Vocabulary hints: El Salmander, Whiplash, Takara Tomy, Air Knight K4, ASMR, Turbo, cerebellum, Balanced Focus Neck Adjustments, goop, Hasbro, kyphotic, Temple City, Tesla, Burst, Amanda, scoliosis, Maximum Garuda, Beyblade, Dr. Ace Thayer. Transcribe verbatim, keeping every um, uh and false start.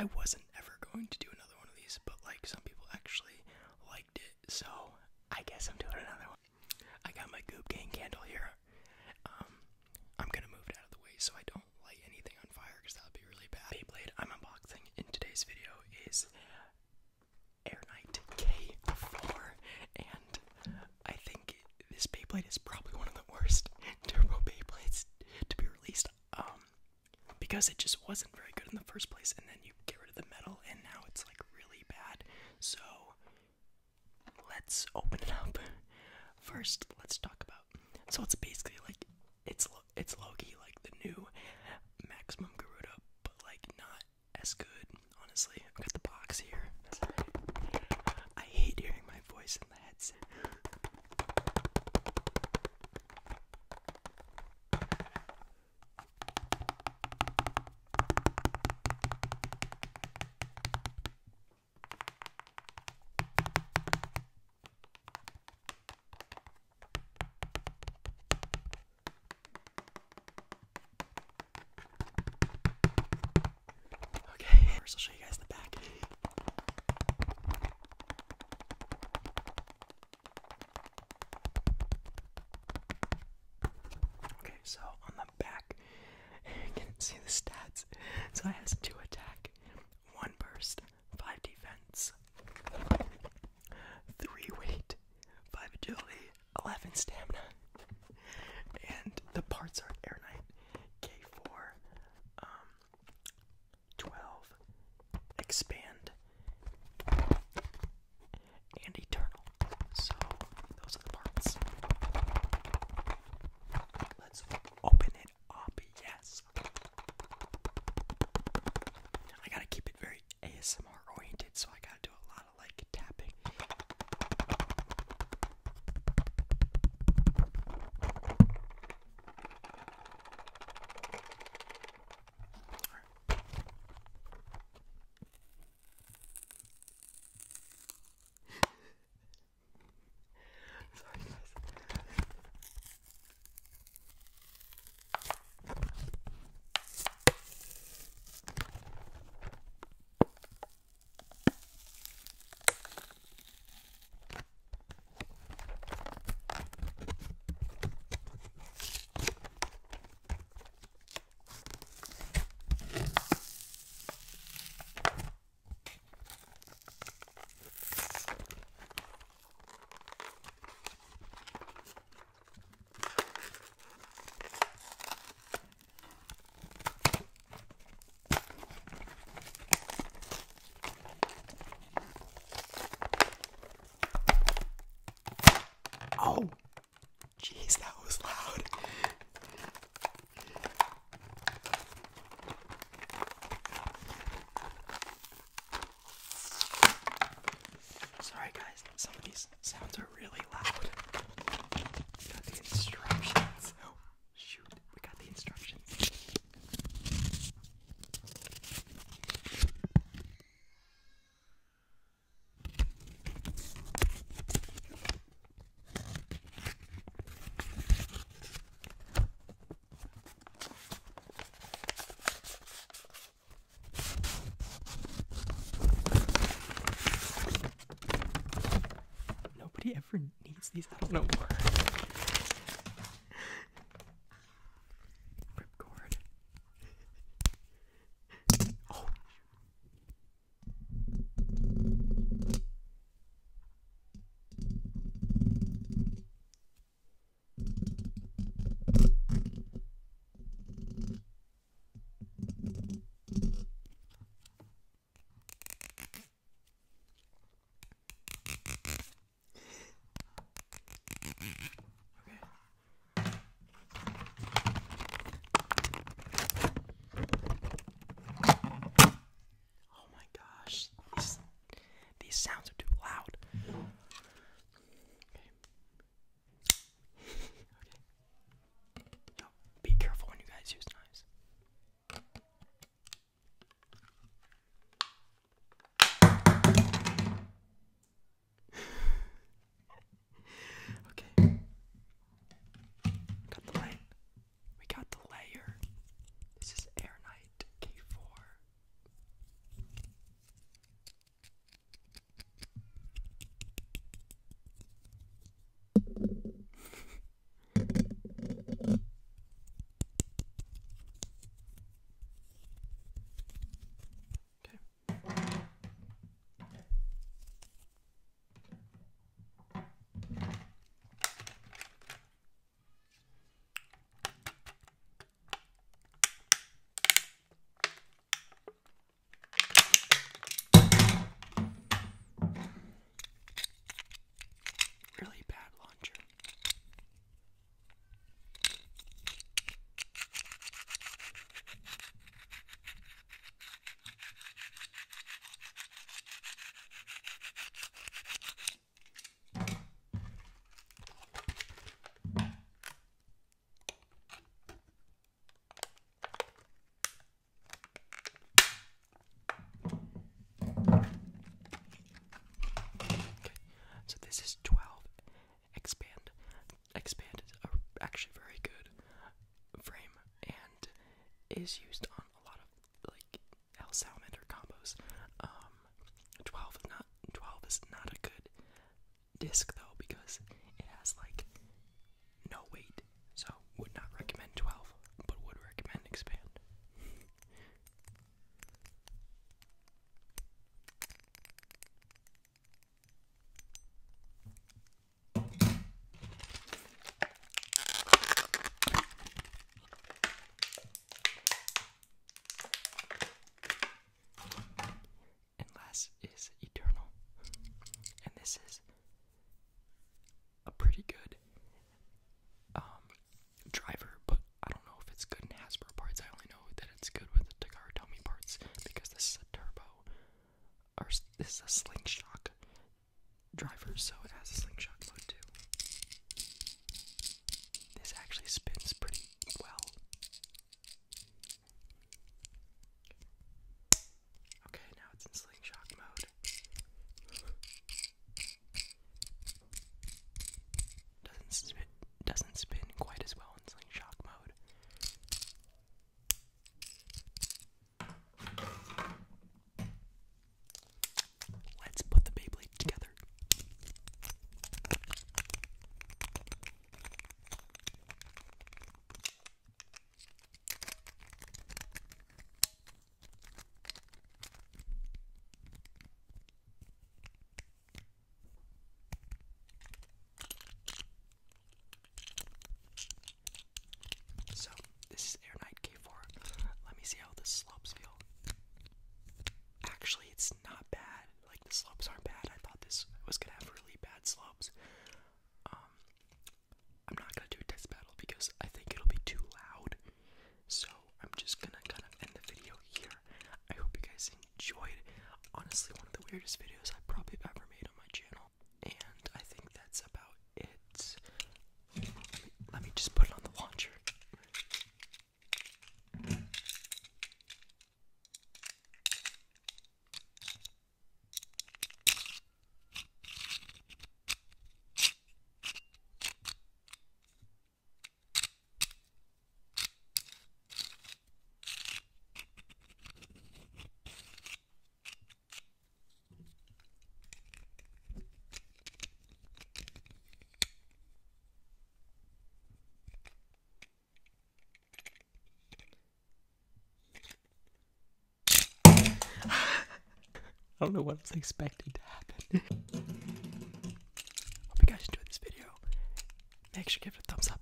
I wasn't ever going to do another one of these, but like some people actually liked it, so I guess I'm doing another one. I got my Goop Gang candle here. Um, I'm gonna move it out of the way so I don't light anything on fire because that would be really bad. Beyblade I'm unboxing in today's video is Air Knight K four, and I think this Beyblade is probably one of the worst Turbo Beyblades to be released, um, because it just wasn't very good in the first place, and then you get rid of the metal, and now it's like really bad. So let's open it up. First, let's talk about. So it's basically like it's it's low-key like the new Maximum Garuda, but like not as good. Honestly, I've got the box here. I hate hearing my voice in the headset. I'll show you guys the back. Okay, so on the back, you can see the stats. So it has two attack, one burst, five defense, three weight, five agility, eleven stamina, and the parts are Air Knight K four, um, twelve. Expand, and Eternal. So, those are the parts. Let's open it up, yes. I gotta keep it very A S M R oriented, so I gotta do a lot of like tapping. Jeez, that was loud. Sorry guys, some of these sounds are really loud. Got the instructions. Oh, shoot, we got the instructions. Nobody ever needs these. I don't know why. Ripcord. Oh. Mm-hmm. is used on a lot of, like, El Salmander combos. Um, twelve, not, twelve is not a good disc, though, because it has, like, no weight. So, would not recommend twelve, but would recommend Expand. Is eternal, and this is a pretty good um, driver, but I don't know if it's good in Hasbro parts. I only know that it's good with the Takara Tomy parts because this is a turbo, or this is a slingshot driver, so it has a slingshot mode too. This actually spins pretty well. So, this is Air Knight K four. Let me see how the slopes feel. Actually, it's not bad. Like, the slopes aren't bad. I thought this was gonna have really bad slopes. Um, I'm not gonna do a test battle because I think it'll be too loud. So, I'm just gonna kind of end the video here. I hope you guys enjoyed. Honestly, one of the weirdest videos I've probably ever made on my channel. And I think that's about it. Let me, let me just put it on the launcher. I don't know what I was expecting to happen. Hope you guys enjoyed this video. Make sure to give it a thumbs up.